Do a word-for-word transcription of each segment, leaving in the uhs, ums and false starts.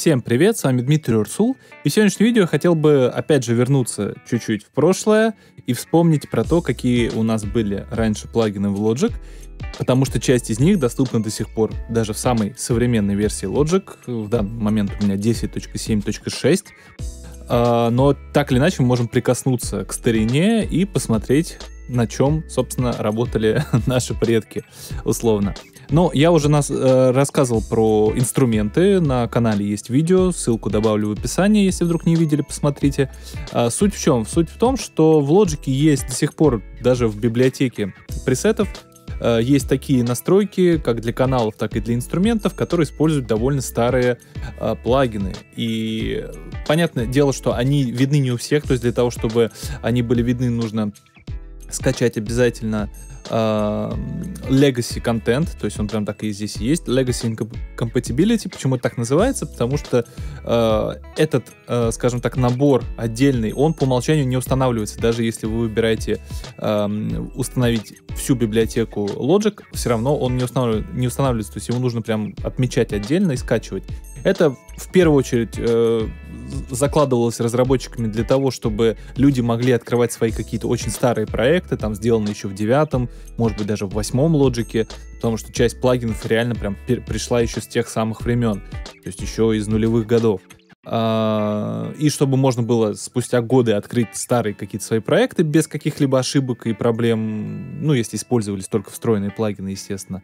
Всем привет, с вами Дмитрий Урсул, и в сегодняшнем видео я хотел бы опять же вернуться чуть-чуть в прошлое и вспомнить про то, какие у нас были раньше плагины в Logic, потому что часть из них доступна до сих пор даже в самой современной версии Logic, в данный момент у меня десять точка семь точка шесть, но так или иначе мы можем прикоснуться к старине и посмотреть, на чем, собственно, работали наши предки, условно. Но я уже нас, э, рассказывал про инструменты, на канале есть видео, ссылку добавлю в описании, если вдруг не видели, посмотрите. А, суть в чем? Суть в том, что в Logic есть до сих пор, даже в библиотеке пресетов, э, есть такие настройки, как для каналов, так и для инструментов, которые используют довольно старые э, плагины. И понятное дело, что они видны не у всех, то есть для того, чтобы они были видны, нужно скачать обязательно э, Legacy контент, то есть он прям так и здесь есть, Legacy Compatibility. Почему это так называется? Потому что э, этот, э, скажем так, набор отдельный, он по умолчанию не устанавливается. Даже если вы выбираете э, установить всю библиотеку Logic, все равно он не, устанавливает, не устанавливается, то есть его нужно прям отмечать отдельно и скачивать. Это в первую очередь э, закладывалось разработчиками для того, чтобы люди могли открывать свои какие-то очень старые проекты, там сделанные еще в девятом, может быть даже в восьмом Logic, потому что часть плагинов реально прям пришла еще с тех самых времен, то есть еще из нулевых годов. И чтобы можно было спустя годы открыть старые какие-то свои проекты без каких-либо ошибок и проблем, ну, если использовались только встроенные плагины, естественно,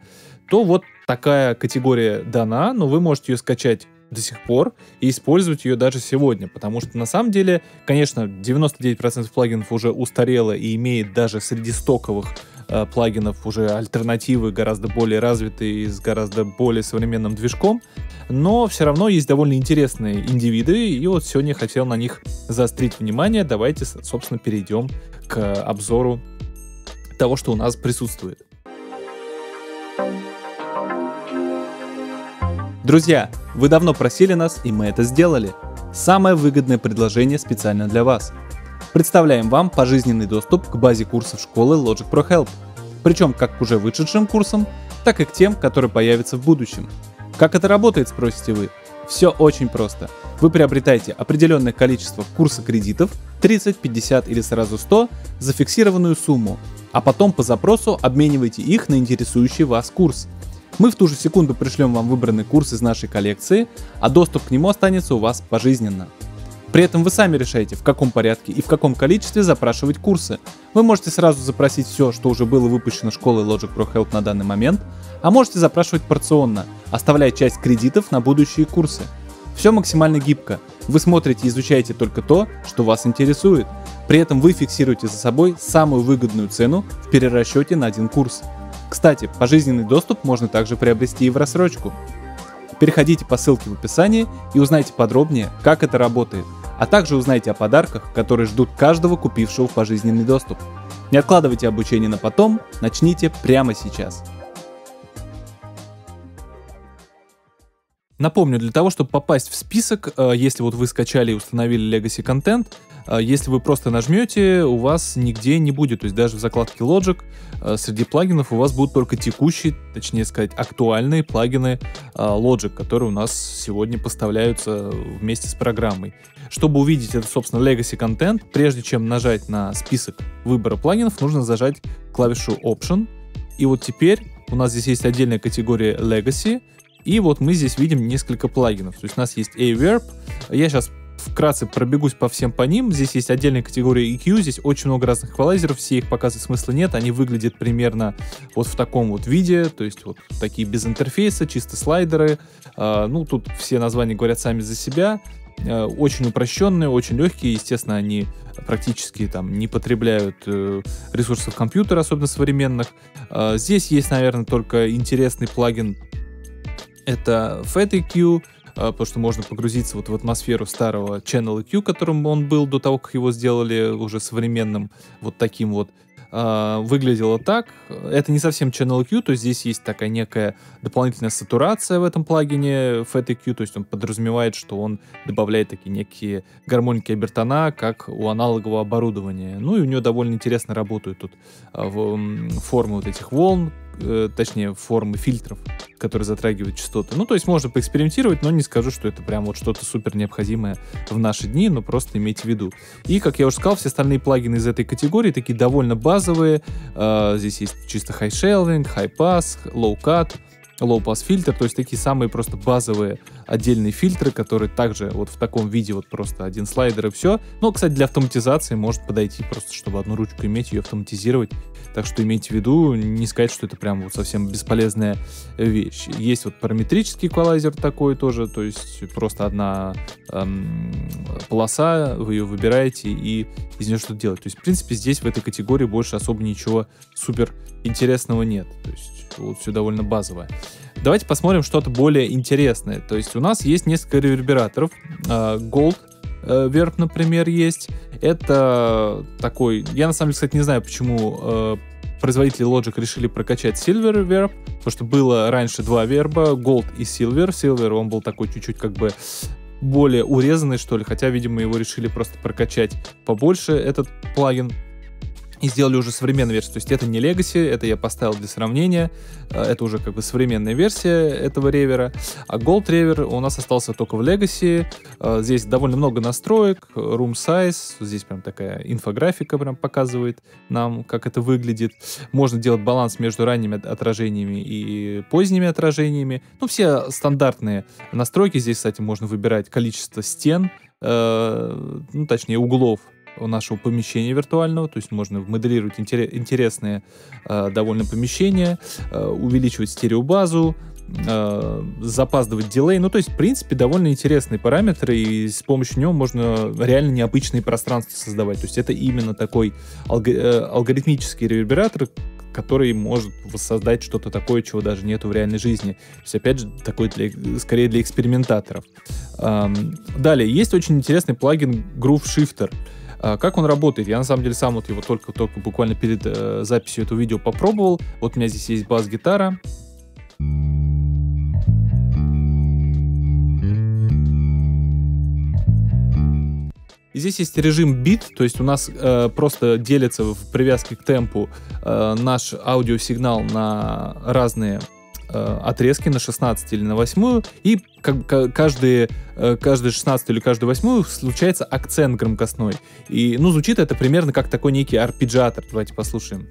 то вот такая категория дана, но вы можете ее скачать до сих пор и использовать ее даже сегодня, потому что на самом деле, конечно, девяносто девять процентов плагинов уже устарело и имеет даже среди стоковых э, плагинов уже альтернативы гораздо более развитые и с гораздо более современным движком, но все равно есть довольно интересные индивиды, и вот сегодня я хотел на них заострить внимание. Давайте, собственно, перейдем к обзору того, что у нас присутствует. Друзья, вы давно просили нас, и мы это сделали. Самое выгодное предложение специально для вас. Представляем вам пожизненный доступ к базе курсов школы Logic Pro Help, причем как к уже вышедшим курсам, так и к тем, которые появятся в будущем. Как это работает, спросите вы? Все очень просто. Вы приобретаете определенное количество курса кредитов, тридцать, пятьдесят или сразу сто, за фиксированную сумму, а потом по запросу обмениваете их на интересующий вас курс. Мы в ту же секунду пришлем вам выбранный курс из нашей коллекции, а доступ к нему останется у вас пожизненно. При этом вы сами решаете, в каком порядке и в каком количестве запрашивать курсы. Вы можете сразу запросить все, что уже было выпущено школой Logic Pro Help на данный момент, а можете запрашивать порционно, оставляя часть кредитов на будущие курсы. Все максимально гибко. Вы смотрите и изучаете только то, что вас интересует. При этом вы фиксируете за собой самую выгодную цену в перерасчете на один курс. Кстати, пожизненный доступ можно также приобрести и в рассрочку. Переходите по ссылке в описании и узнайте подробнее, как это работает, а также узнайте о подарках, которые ждут каждого купившего пожизненный доступ. Не откладывайте обучение на потом, начните прямо сейчас. Напомню, для того, чтобы попасть в список, если вот вы скачали и установили Legacy Content, если вы просто нажмете, у вас нигде не будет, то есть даже в закладке Logic среди плагинов у вас будут только текущие, точнее сказать, актуальные плагины Logic, которые у нас сегодня поставляются вместе с программой. Чтобы увидеть это, собственно, Legacy Content, прежде чем нажать на список выбора плагинов, нужно зажать клавишу Option. И вот теперь у нас здесь есть отдельная категория Legacy, и вот мы здесь видим несколько плагинов. То есть у нас есть A-Verb, я сейчас вкратце пробегусь по всем по ним. Здесь есть отдельная категория и кью, здесь очень много разных эквалайзеров, все их показывать смысла нет, они выглядят примерно вот в таком вот виде, то есть вот такие без интерфейса, чисто слайдеры. Ну, тут все названия говорят сами за себя. Очень упрощенные, очень легкие, естественно, они практически там не потребляют ресурсов компьютера, особенно современных. Здесь есть, наверное, только интересный плагин, это Фэт И Кью, потому что можно погрузиться вот в атмосферу старого Channel И Кью, которым он был до того, как его сделали уже современным, вот таким вот. Выглядело так. Это не совсем Channel И Кью, то есть здесь есть такая некая дополнительная сатурация в этом плагине Фэт И Кью, то есть он подразумевает, что он добавляет такие некие гармоники обертона, как у аналогового оборудования. Ну и у него довольно интересно работают тут формы вот этих волн, точнее формы фильтров. которые затрагивают частоты. Ну, то есть можно поэкспериментировать, но не скажу, что это прям вот что-то супер необходимое в наши дни, но просто имейте в виду. И, как я уже сказал, все остальные плагины из этой категории такие довольно базовые. Здесь есть чисто high shelving, high pass, low cut, low pass фильтр, то есть такие самые просто базовые отдельные фильтры, которые также вот в таком виде, вот просто один слайдер и все. Но, кстати, для автоматизации может подойти просто, чтобы одну ручку иметь, ее автоматизировать. Так что имейте в виду, не сказать, что это прям вот совсем бесполезная вещь. Есть вот параметрический эквалайзер такой тоже, то есть просто одна эм, полоса, вы ее выбираете и из нее что-то делать. То есть, в принципе, здесь в этой категории больше особо ничего супер интересного нет. То есть вот все довольно базовое. Давайте посмотрим что-то более интересное. То есть у нас есть несколько ревербераторов. Gold Verb, например, есть. Это такой... Я на самом деле, кстати, не знаю, почему производители Logic решили прокачать Silver Verb, потому что было раньше два верба, Gold и Silver. Silver, он был такой чуть-чуть как бы более урезанный, что ли, хотя, видимо, его решили просто прокачать побольше, этот плагин. И сделали уже современную версию, то есть это не Legacy, это я поставил для сравнения, это уже как бы современная версия этого ревера, а Gold ревер у нас остался только в Legacy. Здесь довольно много настроек, room size, здесь прям такая инфографика прям показывает нам, как это выглядит. Можно делать баланс между ранними отражениями и поздними отражениями. Ну, все стандартные настройки. Здесь, кстати, можно выбирать количество стен, э, ну, точнее углов нашего помещения виртуального, то есть можно моделировать интересные э, довольно помещения, э, увеличивать стереобазу, э, запаздывать дилей, ну то есть в принципе довольно интересные параметры, и с помощью него можно реально необычные пространства создавать, то есть это именно такой алго э, алгоритмический ревербератор, который может воссоздать что-то такое, чего даже нету в реальной жизни. То есть, опять же, такой для, скорее для экспериментаторов. Эм, далее, есть очень интересный плагин Groove Shifter. Как он работает? Я на самом деле сам вот его только-только буквально перед э, записью этого видео попробовал. Вот у меня здесь есть бас-гитара. И здесь есть режим бит, то есть у нас э, просто делится в привязке к темпу э, наш аудиосигнал на разные отрезки, на шестнадцать или на восьмую, и каждые, каждые шестнадцать или каждую восьмую случается акцент громкостной. И, ну, звучит это примерно как такой некий арпеджиатор. Давайте послушаем.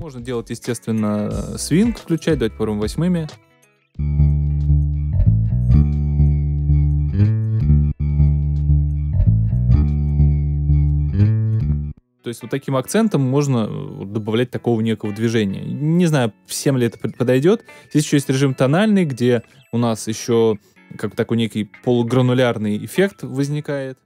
Можно делать, естественно, свинг включать, давайте попробуем восьмыми. То есть вот таким акцентом можно добавлять такого некого движения. Не знаю, всем ли это подойдет. Здесь еще есть режим тональный, где у нас еще как такой некий полугранулярный эффект возникает.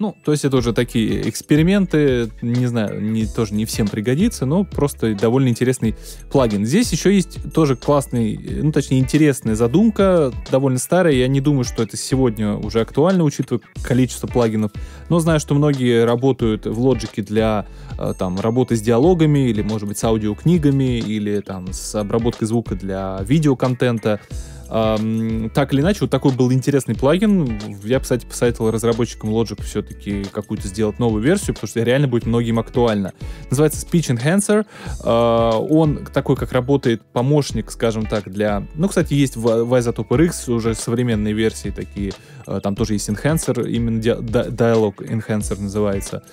Ну, то есть это уже такие эксперименты, не знаю, не, тоже не всем пригодится, но просто довольно интересный плагин. Здесь еще есть тоже классный, ну, точнее, интересная задумка, довольно старая. Я не думаю, что это сегодня уже актуально, учитывая количество плагинов. Но знаю, что многие работают в Logic для там, работы с диалогами, или, может быть, с аудиокнигами, или там, с обработкой звука для видеоконтента. Так или иначе, вот такой был интересный плагин. Я, кстати, посоветовал разработчикам Logic все-таки какую-то сделать новую версию, потому что реально будет многим актуально. Называется Speech Enhancer. Он такой, как работает помощник, скажем так, для... Ну, кстати, есть в iZotope эр икс уже современные версии такие. Там тоже есть Enhancer, именно Dialog Enhancer называется.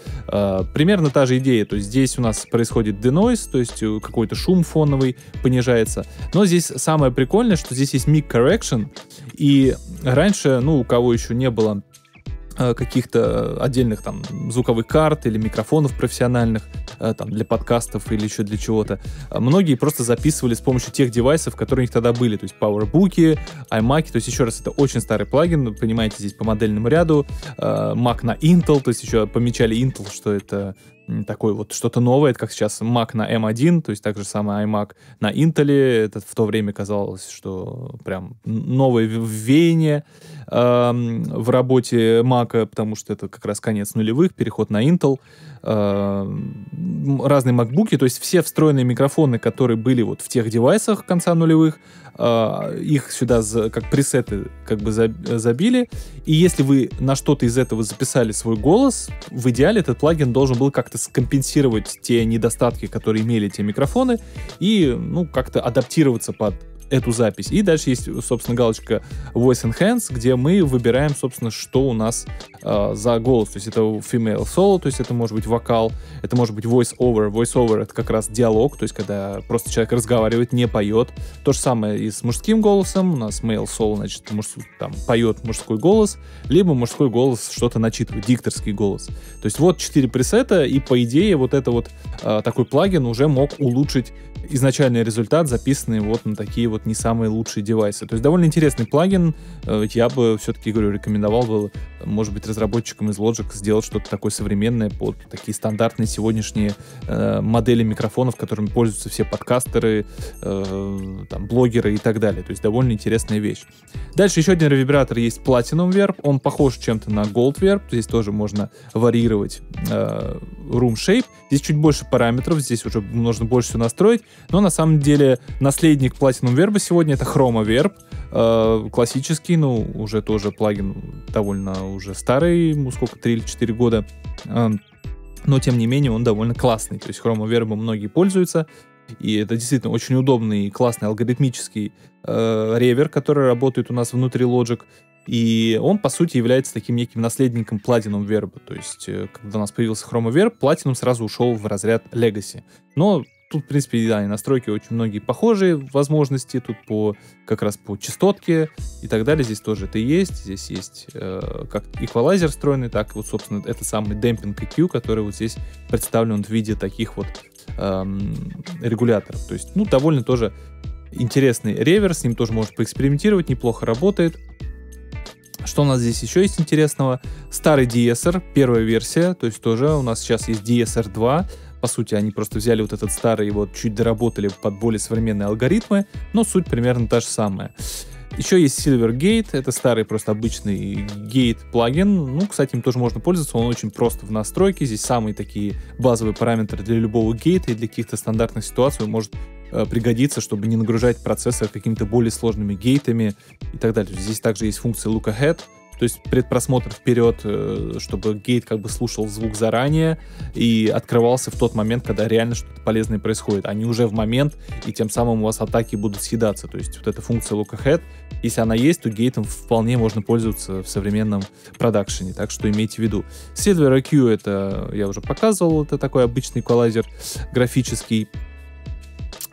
Примерно та же идея. То есть здесь у нас происходит denoise, то есть какой-то шум фоновый понижается. Но здесь самое прикольное, что здесь есть микрофон correction, и раньше, ну, у кого еще не было э, каких-то отдельных там звуковых карт или микрофонов профессиональных, э, там, для подкастов или еще для чего-то, многие просто записывали с помощью тех девайсов, которые у них тогда были, то есть PowerBook, iMac, то есть еще раз, это очень старый плагин, понимаете, здесь по модельному ряду, э, Mac на Intel, то есть еще помечали Intel, что это такой вот что-то новое, это как сейчас Mac на эм один, то есть так же самое iMac на Intel, это в то время казалось, что прям новое веяние э, в работе Mac, потому что это как раз конец нулевых, переход на Intel, э, разные MacBook'и, то есть все встроенные микрофоны, которые были вот в тех девайсах конца нулевых, э, их сюда за, как пресеты как бы забили, и если вы на что-то из этого записали свой голос, в идеале этот плагин должен был как-то скомпенсировать те недостатки, которые имели те микрофоны, и, ну, как-то адаптироваться под эту запись. И дальше есть, собственно, галочка Voice Enhance, где мы выбираем, собственно, что у нас э, за голос. То есть это female solo, то есть это может быть вокал, это может быть voice over. Voice over — это как раз диалог, то есть когда просто человек разговаривает, не поет. То же самое и с мужским голосом. У нас male solo, значит, муж, там, поет мужской голос, либо мужской голос что-то начитывает, дикторский голос. То есть вот четыре пресета, и по идее вот это вот э, такой плагин уже мог улучшить изначальный результат, записанный вот на такие вот не самые лучшие девайсы. То есть довольно интересный плагин. Я бы все-таки, говорю, рекомендовал бы, может быть, разработчикам из Logic сделать что-то такое современное под такие стандартные сегодняшние э, модели микрофонов, которыми пользуются все подкастеры, э, там, блогеры и так далее. То есть довольно интересная вещь. Дальше еще один ревербератор есть Platinum Verb. Он похож чем-то на Gold Verb. Здесь тоже можно варьировать э, room shape. Здесь чуть больше параметров, здесь уже нужно больше всего настроить. Но на самом деле наследник Platinum Verb сегодня — это ChromaVerb, э, классический, ну, уже тоже плагин довольно уже старый, ему сколько, три или четыре года, э, но тем не менее он довольно классный, то есть ChromaVerb многие пользуются, и это действительно очень удобный и классный алгоритмический э, ревер, который работает у нас внутри Logic, и он, по сути, является таким неким наследником Platinum Verb, то есть э, когда у нас появился ChromaVerb, Platinum сразу ушел в разряд Legacy, но тут, в принципе, да, и настройки очень многие похожие, возможности тут по как раз по частотке и так далее. Здесь тоже это есть. Здесь есть э, как эквалайзер встроенный, так и вот, собственно, это самый демпинг и кью, который вот здесь представлен в виде таких вот э, регуляторов. То есть, ну, довольно тоже интересный ревер, с ним тоже можно поэкспериментировать, неплохо работает. Что у нас здесь еще есть интересного? Старый ди эс эр, первая версия, то есть тоже у нас сейчас есть ди эс эр два. По сути, они просто взяли вот этот старый, его чуть доработали под более современные алгоритмы, но суть примерно та же самая. Еще есть Silvergate, это старый просто обычный гейт-плагин, ну, кстати, им тоже можно пользоваться, он очень прост в настройке, здесь самые такие базовые параметры для любого гейта и для каких-то стандартных ситуаций он может э, пригодиться, чтобы не нагружать процессор какими-то более сложными гейтами и так далее. Здесь также есть функция Look Ahead, то есть предпросмотр вперед, чтобы гейт как бы слушал звук заранее и открывался в тот момент, когда реально что-то полезное происходит, а не уже в момент, и тем самым у вас атаки будут съедаться. То есть вот эта функция Look Ahead, если она есть, то гейтом вполне можно пользоваться в современном продакшене, так что имейте в виду. Silver и кью, это я уже показывал, это такой обычный эквалайзер графический.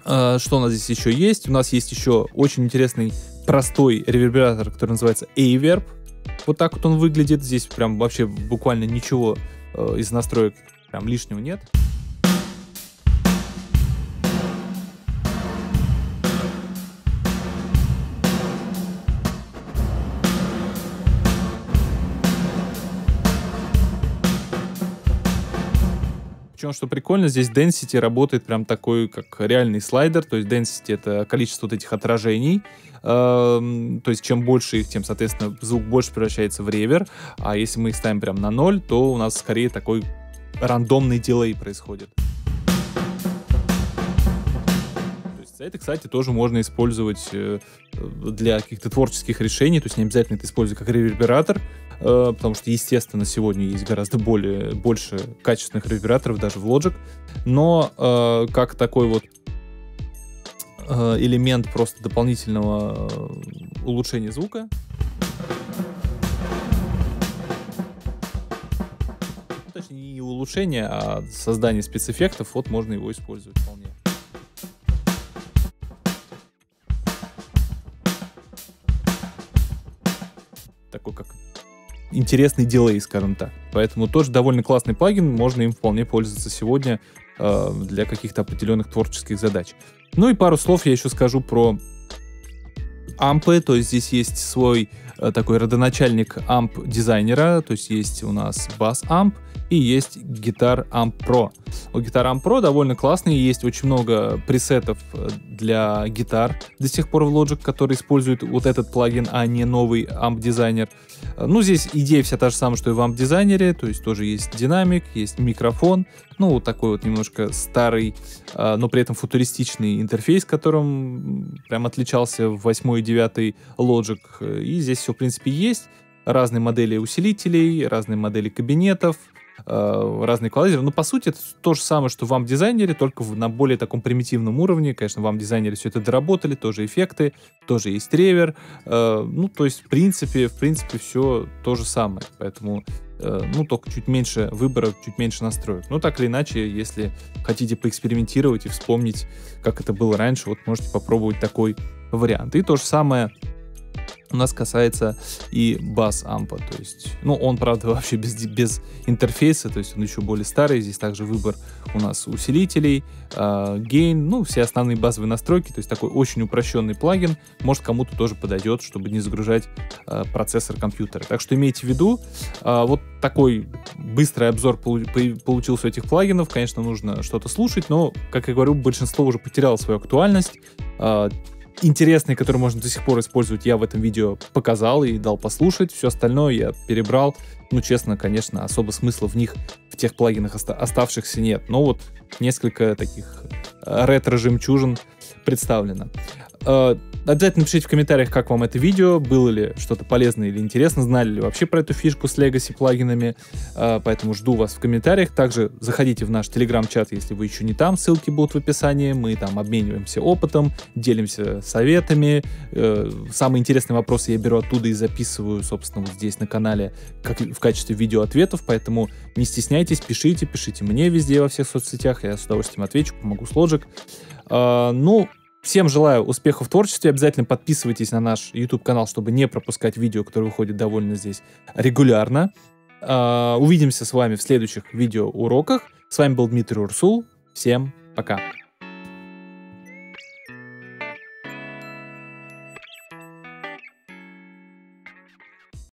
Что у нас здесь еще есть? У нас есть еще очень интересный простой ревербератор, который называется A-Verb. Вот так вот он выглядит. Здесь прям вообще буквально ничего э, из настроек прям лишнего нет. Причем, что прикольно, здесь Density работает прям такой, как реальный слайдер, то есть Density — это количество вот этих отражений, э, то есть чем больше их, тем, соответственно, звук больше превращается в ревер, а если мы их ставим прям на ноль, то у нас скорее такой рандомный дилей происходит. Это, кстати, тоже можно использовать для каких-то творческих решений, то есть не обязательно это использовать как ревербератор, потому что, естественно, сегодня есть гораздо более, больше качественных ревербераторов даже в Logic, но как такой вот элемент просто дополнительного улучшения звука. Ну, точнее, не улучшение, а создание спецэффектов, вот можно его использовать вполне. Такой как интересный дилей, скажем так. Поэтому тоже довольно классный плагин, можно им вполне пользоваться сегодня э, для каких-то определенных творческих задач. Ну и пару слов я еще скажу про ампы, то есть здесь есть свой э, такой родоначальник амп дизайнера, то есть есть у нас бас-амп, и есть Guitar Amp Pro. У Guitar Amp Pro довольно классные, есть очень много пресетов для гитар до сих пор в Logic, которые используют вот этот плагин, а не новый Amp Designer. Ну, здесь идея вся та же самая, что и в Amp Designer, то есть тоже есть динамик, есть микрофон, ну, вот такой вот немножко старый, но при этом футуристичный интерфейс, которым прям отличался в восьмой и девятой Logic. И здесь все, в принципе, есть. Разные модели усилителей, разные модели кабинетов, разные эквалайзеры. Но, по сути, это то же самое, что в Amp Designer, только на более таком примитивном уровне. Конечно, в Amp Designer все это доработали, тоже эффекты, тоже есть ревер. Ну, то есть, в принципе, в принципе, все то же самое. Поэтому, ну, только чуть меньше выборов, чуть меньше настроек. Но так или иначе, если хотите поэкспериментировать и вспомнить, как это было раньше, вот можете попробовать такой вариант. И то же самое у нас касается и бас-ампа, то есть, ну, он, правда, вообще без, без интерфейса, то есть он еще более старый, здесь также выбор у нас усилителей, э, гейн, ну, все основные базовые настройки, то есть такой очень упрощенный плагин, может, кому-то тоже подойдет, чтобы не загружать э, процессор компьютера. Так что имейте в виду, э, вот такой быстрый обзор получился у этих плагинов, конечно, нужно что-то слушать, но, как я говорю, большинство уже потеряло свою актуальность. э, Интересные, которые можно до сих пор использовать, я в этом видео показал и дал послушать. Все остальное я перебрал. Ну, честно, конечно, особо смысла в них, в тех плагинах оставшихся нет. Но вот несколько таких ретро-жемчужин представлено. Обязательно напишите в комментариях, как вам это видео, было ли что-то полезное или интересно, знали ли вообще про эту фишку с Legacy плагинами, поэтому жду вас в комментариях. Также заходите в наш телеграм-чат, если вы еще не там, ссылки будут в описании, мы там обмениваемся опытом, делимся советами, самые интересные вопросы я беру оттуда и записываю, собственно, вот здесь на канале как в качестве видеоответов, поэтому не стесняйтесь, пишите, пишите мне везде во всех соцсетях, я с удовольствием отвечу, помогу с Logic. Ну, всем желаю успехов в творчестве, обязательно подписывайтесь на наш YouTube-канал, чтобы не пропускать видео, которые выходят довольно здесь регулярно. Увидимся с вами в следующих видеоуроках. С вами был Дмитрий Урсул, всем пока!